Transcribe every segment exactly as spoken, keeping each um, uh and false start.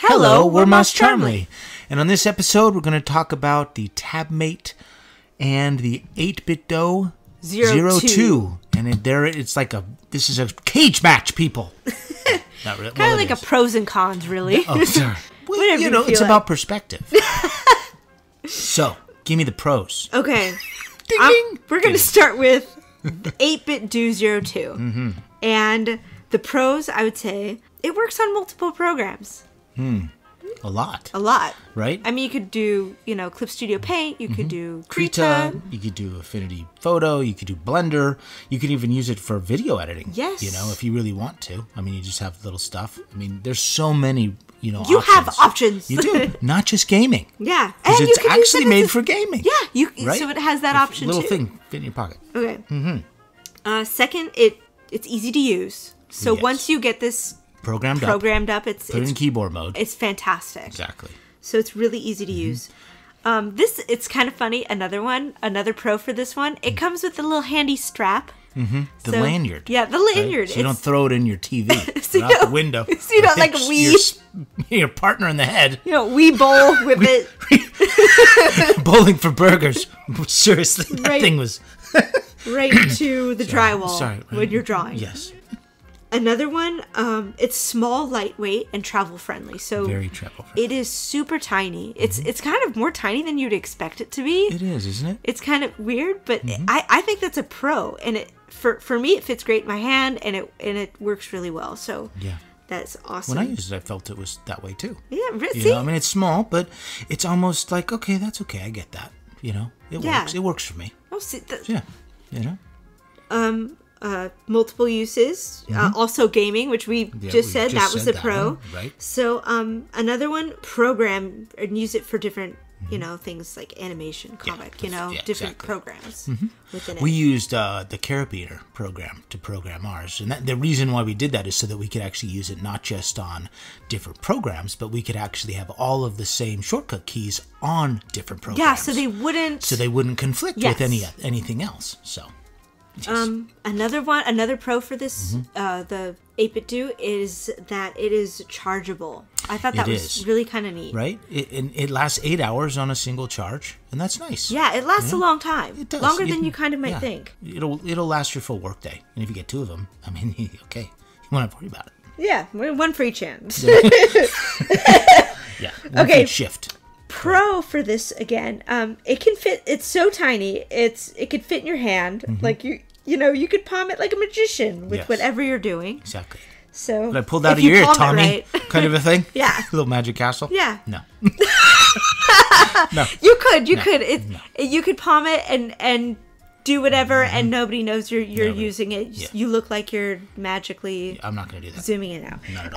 Hello, Hello, we're MossCharmly, and on this episode we're going to talk about the TabMate and the eight bit do zero two, and it, there it's like a this is a cage match, people. Not really, kind well, of like is. a pros and cons, really. Oh, sorry. Well, you know, you it's like. about perspective. So, give me the pros. Okay, ding, ding. We're going to start with eight bit do zero two, mm-hmm. and the pros, I would say, it works on multiple programs. Hmm. A lot. A lot. Right? I mean, you could do, you know, Clip Studio Paint. You mm-hmm. could do Krita. Krita. You could do Affinity Photo. You could do Blender. You could even use it for video editing. Yes. You know, if you really want to. I mean, you just have little stuff. I mean, there's so many, you know, you options. You have options. You do. Not just gaming. Yeah. Because it's you actually it made a, for gaming. Yeah. You, right? So it has that if, option, little too. Little thing. Fit in your pocket. Okay. Mm-hmm. Uh, second, it it's easy to use. So yes. once you get this... Programmed, programmed up. up. It's, Put it's, it in keyboard mode. It's fantastic. Exactly. So it's really easy to mm-hmm. use. Um, this, it's kind of funny, another one, another pro for this one, it mm-hmm. comes with a little handy strap. Mm-hmm. The so, lanyard. Yeah, the lanyard. Right? So you don't throw it in your T V, so not you the window. So you don't, like, wee. Your, your partner in the head. You know, wee bowl with it. Bowling for burgers. Seriously, that right, thing was... right to the sorry, drywall sorry, right, when you're drawing. Yes. Another one, um, it's small, lightweight, and travel friendly. So very travel friendly. It is super tiny. It's mm-hmm. it's kind of more tiny than you'd expect it to be. It is, isn't it? It's kind of weird, but mm-hmm. I, I think that's a pro. And it for for me, it fits great in my hand, and it and it works really well. So yeah, that's awesome. When I used it, I felt it was that way too. Yeah, really. You know, I mean, it's small, but it's almost like okay, that's okay. I get that. You know, it yeah. works. It works for me. Oh, see, that, yeah, you know. Um. Uh, multiple uses, mm-hmm. uh, also gaming, which we yeah, just we said just that was said the pro. One, right. So um, another one, program and use it for different, mm-hmm. you know, things like animation, comic, yeah, you know, yeah, different exactly. programs mm-hmm. within it. We used uh, the Karabiner program to program ours, and that, the reason why we did that is so that we could actually use it not just on different programs, but we could actually have all of the same shortcut keys on different programs. Yeah, so they wouldn't, so they wouldn't conflict yes. with any anything else. So. Yes. Um, another one, another pro for this, mm-hmm. uh, the eight bit do is that it is chargeable. I thought that it was is. really kind of neat, right? It, it it lasts eight hours on a single charge, and that's nice. Yeah, it lasts yeah. a long time. It does longer it, than you kind of might yeah. think. It'll it'll last your full workday, and if you get two of them, I mean, okay, you won't have to worry about it. Yeah, one for each hand. yeah. One okay. Shift. Pro for this again, um, it can fit. It's so tiny. It's it could fit in your hand, mm-hmm. like you. You know, you could palm it like a magician with yes. whatever you're doing. Exactly. So but I pulled out of your ear, Tommy, right. kind of a thing. Yeah, a little magic castle. Yeah. No. no. You could. You no. could. It, no. You could palm it and and do whatever, mm-hmm. and nobody knows you're you're nobody. using it. Yeah. You look like you're magically. I'm not gonna do that. Zooming in out. Not at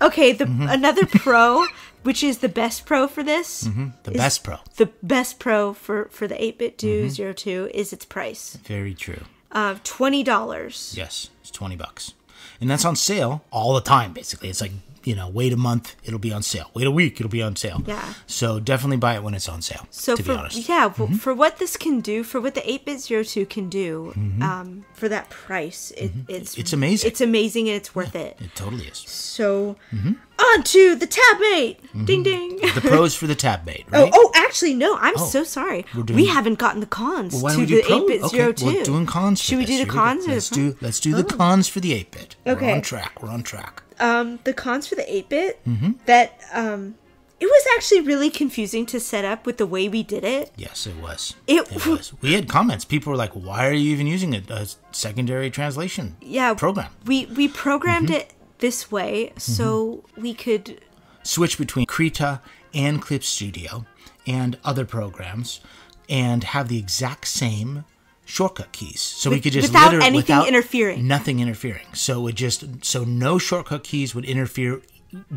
all. Okay. The mm-hmm. another pro. Which is the best pro for this? Mm-hmm. The best pro. The best pro for, for the eight bit do mm-hmm. zero two is its price. Very true. Uh, twenty dollars. Yes, it's twenty bucks. And that's on sale all the time, basically. It's like, you know, wait a month, it'll be on sale. Wait a week, it'll be on sale. Yeah. So definitely buy it when it's on sale, so to for, be honest. Yeah, mm-hmm. for what this can do, for what the eight bit zero two can do, mm-hmm. um, for that price, it, mm-hmm. it's it's amazing. It's amazing and it's worth yeah, it. It totally is. So... Mm-hmm. On to the TabMate. Mm-hmm. Ding, ding. The pros for the TabMate, right? Oh, oh actually, no. I'm oh, so sorry. We're doing, we haven't gotten the cons well, why don't to we do the eight bit zero two. Okay, we're doing cons for Should this. we do Here the cons? Let's do, let's do oh. the cons for the eight bit. Okay. We're on track. We're on track. Um, the cons for the eight bit, mm-hmm. that um, it was actually really confusing to set up with the way we did it. Yes, it was. It, it was. We had comments. People were like, why are you even using a, a secondary translation yeah, program? We, we programmed mm-hmm. it. this way so mm-hmm. we could switch between Krita and Clip Studio and other programs and have the exact same shortcut keys. So with, we could just without literally anything without interfering. Nothing interfering. So it just so no shortcut keys would interfere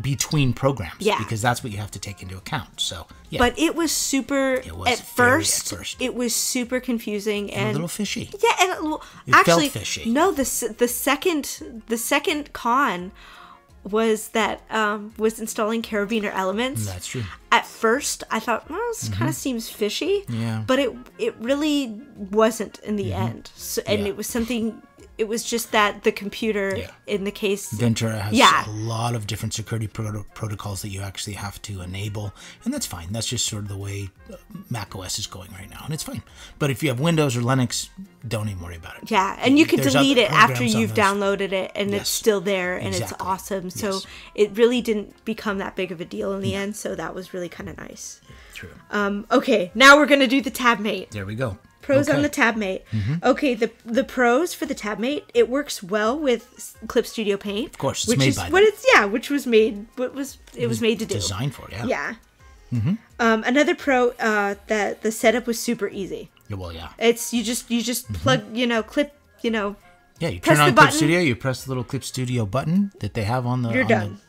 between programs yeah. because that's what you have to take into account. So yeah. But it was super it was at, first, at first it was super confusing and, and a little fishy. Yeah, and a little, it actually felt fishy. No, the the second the second con was that um was installing Karabiner Elements. That's true. At first I thought, well, this mm-hmm. kind of seems fishy. Yeah. But it it really wasn't in the mm-hmm. end. So and yeah. it was something It was just that the computer, yeah. in the case... Ventura has yeah. a lot of different security pro protocols that you actually have to enable. And that's fine. That's just sort of the way macOS is going right now. And it's fine. But if you have Windows or Linux, don't even worry about it. Yeah, and you can There's delete it after you've downloaded it, and yes. it's still there, and exactly. it's awesome. So yes. it really didn't become that big of a deal in the yeah. end. So that was really kind of nice. True. Um, okay, now we're going to do the TabMate. There we go. Pros okay. on the TabMate. Mm-hmm. Okay, the the pros for the TabMate, it works well with Clip Studio Paint. Of course, it's which made is by what them. It's yeah, which was made what was it, it was made to do. Designed for, yeah. Yeah. Mm-hmm. Um, another pro uh that the setup was super easy. Yeah, well, yeah. It's you just you just mm-hmm. plug, you know, clip, you know. Yeah, you turn on Clip Studio, you press the little Clip Studio button that they have on the You're on done.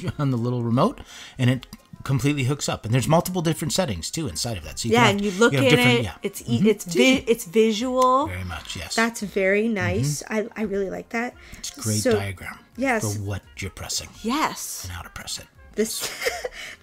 The, on the little remote, and it completely hooks up, and there's multiple different settings too inside of that. So you yeah, have, and you look you at it. Yeah. It's mm-hmm. it's vi it's visual. Very much, yes. That's very nice. Mm-hmm. I I really like that. It's a great so, diagram. Yes. For what you're pressing. Yes. And how to press it. This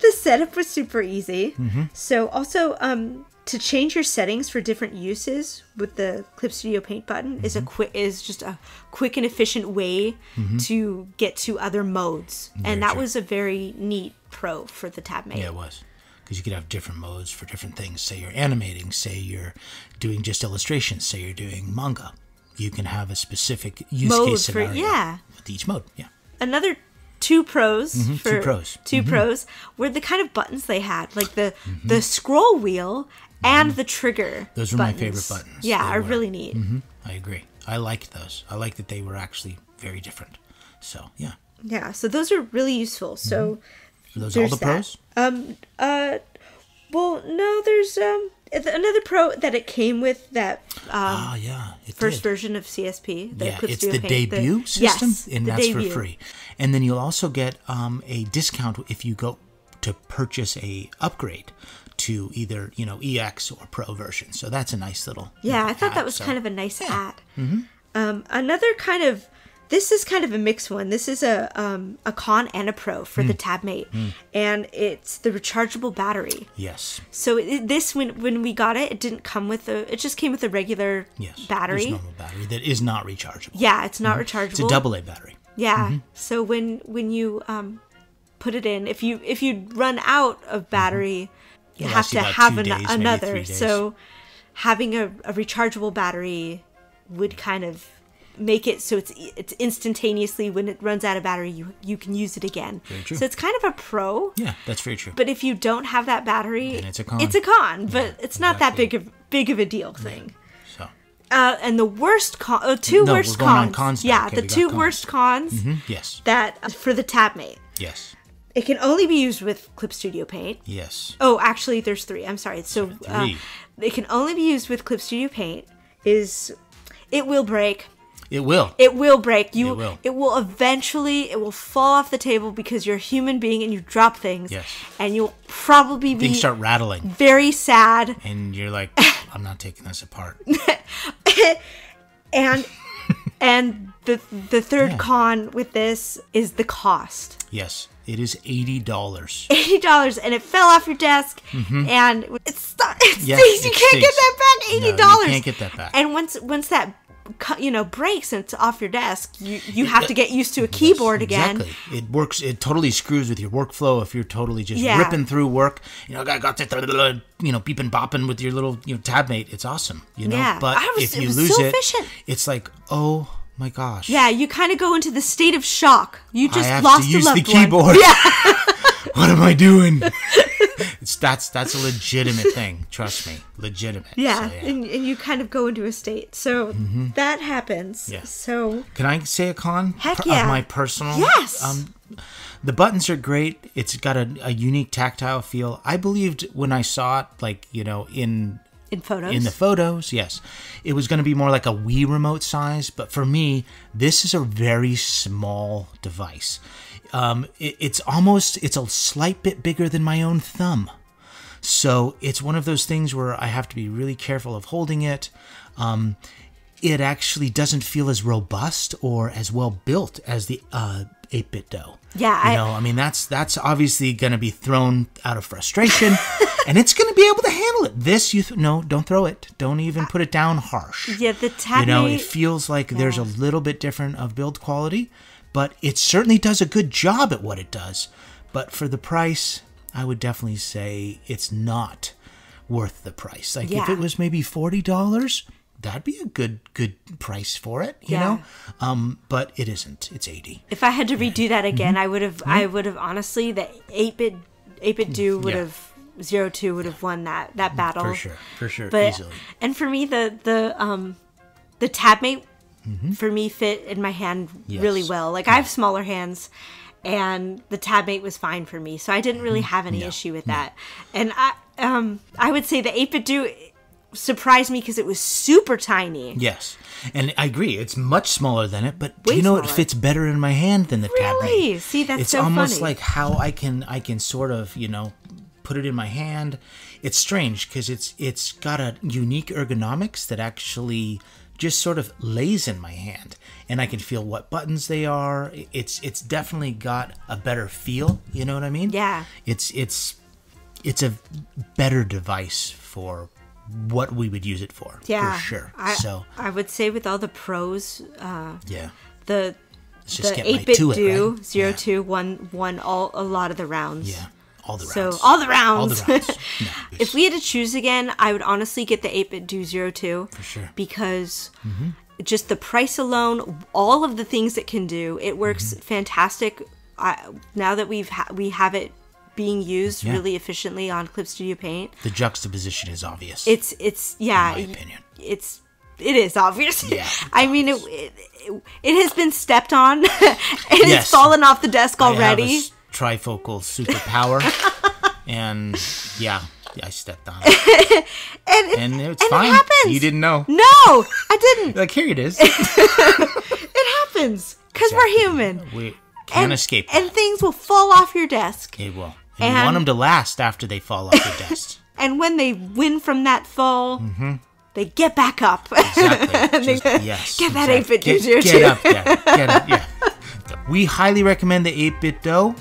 the setup was super easy. Mm-hmm. So also um to change your settings for different uses with the Clip Studio Paint button mm-hmm. is a quick is just a quick and efficient way mm-hmm. to get to other modes, very and that true. Was a very neat. Pro for the TabMate. Yeah, it was. Because you could have different modes for different things. Say you're animating, say you're doing just illustrations, say you're doing manga. You can have a specific use mode case scenario for, yeah. with each mode. Yeah. Another two pros mm-hmm. for two pros, two mm-hmm. pros were the kind of buttons they had, like the mm-hmm. the scroll wheel and mm-hmm. the trigger. Those were buttons. My favorite buttons. Yeah, they are were. Really neat. Mm-hmm. I agree. I liked those. I liked that they were actually very different. So yeah. Yeah. So those are really useful. So. Mm-hmm. Are those there's all the pros? That. Um, uh, well, no, there's um, another pro that it came with that um, ah, yeah, it first did. Version of C S P. That yeah, it's the Paint, debut the, system, yes, and that's debut. For free. And then you'll also get um, a discount if you go to purchase a upgrade to either, you know, E X or Pro version. So that's a nice little Yeah, little I thought ad, that was so. Kind of a nice yeah. ad. Mm-hmm. um, another kind of... This is kind of a mixed one. This is a um, a con and a pro for mm. the TabMate, mm. and it's the rechargeable battery. Yes. So it, this when when we got it, it didn't come with a. It just came with a regular yes. battery. Yes, normal battery that is not rechargeable. Yeah, it's not mm. rechargeable. It's a double A battery. Yeah. Mm-hmm. So when when you um, put it in, if you if you run out of battery, mm-hmm. you It'll have to have an, days, another. So having a, a rechargeable battery would kind of. Make it so it's it's instantaneously when it runs out of battery you you can use it again. Very true. So it's kind of a pro. Yeah, that's very true. But if you don't have that battery, then it's a con. It's a con, but yeah, it's not exactly. that big of big of a deal thing. Yeah. So. Uh, and the worst con, uh, two no, worst we're going cons. On cons now. Yeah, okay, the two cons. Worst cons. Mm-hmm. Yes. That uh, for the TabMate. Yes. It can only be used with Clip Studio Paint. Yes. Oh, actually, there's three. I'm sorry. So uh, it can only be used with Clip Studio Paint. Is it will break. It will. It will break. You. It will. It will eventually. It will fall off the table because you're a human being and you drop things. Yes. And you'll probably be. Things start rattling. Very sad. And you're like, I'm not taking this apart. and and the the third yeah. con with this is the cost. Yes, it is eighty dollars. Eighty dollars, and it fell off your desk, mm-hmm. and it's it yes, it you can't stinks. Get that back. Eighty dollars. No, you can't get that back. And once once that. You know, breaks and it's off your desk. You you have to get used to a keyboard again. Exactly, it works. It totally screws with your workflow if you're totally just yeah. ripping through work. You know, I got to you know beeping bopping with your little you know TabMate. It's awesome. You know, yeah. but I was, if you it was lose so it, efficient. It's like oh my gosh. Yeah, you kind of go into the state of shock. You just I have lost to use a loved the keyboard. One. Yeah. What am I doing? It's that's that's a legitimate thing. Trust me, legitimate. Yeah, so, yeah. And, and you kind of go into a state. So mm-hmm. that happens. Yeah. So can I say a con? Heck yeah. Of my personal. Yes. Um, the buttons are great. It's got a, a unique tactile feel. I believed when I saw it, like you know, in. In photos? In the photos, yes. It was going to be more like a Wii remote size, but for me, this is a very small device. Um, it, it's almost, it's a slight bit bigger than my own thumb. So it's one of those things where I have to be really careful of holding it. Um, it actually doesn't feel as robust or as well built as the uh, eight bit do. Yeah. I, you know, I mean, that's that's obviously going to be thrown out of frustration, and it's going to be able to handle it. This, you th no, don't throw it. Don't even put it down harsh. Yeah, the TabMate. You know, it feels like yeah. there's a little bit different of build quality, but it certainly does a good job at what it does. But for the price, I would definitely say it's not worth the price. Like yeah. if it was maybe forty dollars, that'd be a good good price for it, you yeah. know. Um, but it isn't. It's eighty. If I had to redo that again, mm-hmm. I would have. Mm-hmm. I would have honestly. The eight bit do would yeah. have. Zero two would have won that that battle for sure. For sure, but, easily. And for me, the the um, the TabMate mm-hmm. for me fit in my hand yes. really well. Like yeah. I have smaller hands. And the TabMate was fine for me, so I didn't really have any no, issue with no. that. And I, um, I would say the eight bit do surprised me because it was super tiny. Yes, and I agree, it's much smaller than it, but Way you know smaller. It fits better in my hand than the really? TabMate. Really? See, that's it's so funny. It's almost like how I can I can sort of you know put it in my hand. It's strange because it's it's got a unique ergonomics that actually just sort of lays in my hand, and I can feel what buttons they are. It's it's definitely got a better feel. You know what I mean? Yeah. It's it's it's a better device for what we would use it for. Yeah, for sure. I, so I would say with all the pros, uh, yeah, the Let's just the eight bit do zero two won won all a lot of the rounds. Yeah. All the rounds. So, all the rounds. All the rounds. No, if we had to choose again, I would honestly get the eight bit do zero two. For sure. Because mm-hmm. just the price alone, all of the things it can do, it works mm-hmm. fantastic. I, now that we've ha we have it being used yeah. really efficiently on Clip Studio Paint. The juxtaposition is obvious. It's, it's yeah. In my opinion. It's, it is obvious. Yeah, I mean, it, it, it has been stepped on. It yes. has fallen off the desk already. Trifocal superpower, and yeah, I stepped on it, and, it, and it's and fine. It happens. You didn't know? No, I didn't. Like here it is. It happens because exactly. we're human. We can't and, escape, that. And things will fall off your desk. It will. And, and you want them to last after they fall off your desk. And when they win from that fall, mm-hmm. they get back up. Exactly. Just, they, yes. Get that eight bit do. Get up there. Get up. Yeah. We highly recommend the eight bit do.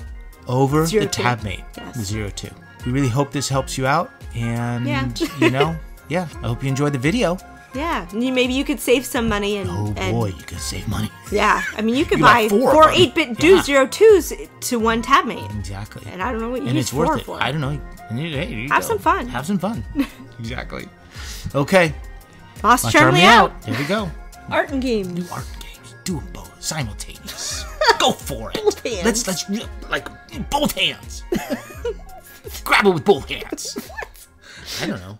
Over Zero the TabMate, yes. Zero two. We really hope this helps you out, and yeah. you know, yeah. I hope you enjoyed the video. Yeah, maybe you could save some money and. Oh and, boy, you could save money. Yeah, I mean, you could you buy four, four eight bit do yeah. zero twos to one TabMate. Exactly. And I don't know what you and use it's worth it. For. I don't know. Hey, have go. Some fun. Have some fun. Exactly. Okay. MossCharmly out. out. There we go. Art and games. New art and games. Do them both simultaneous. Go for it. Both hands. Let's let's like both hands. Grab it with both hands. I don't know.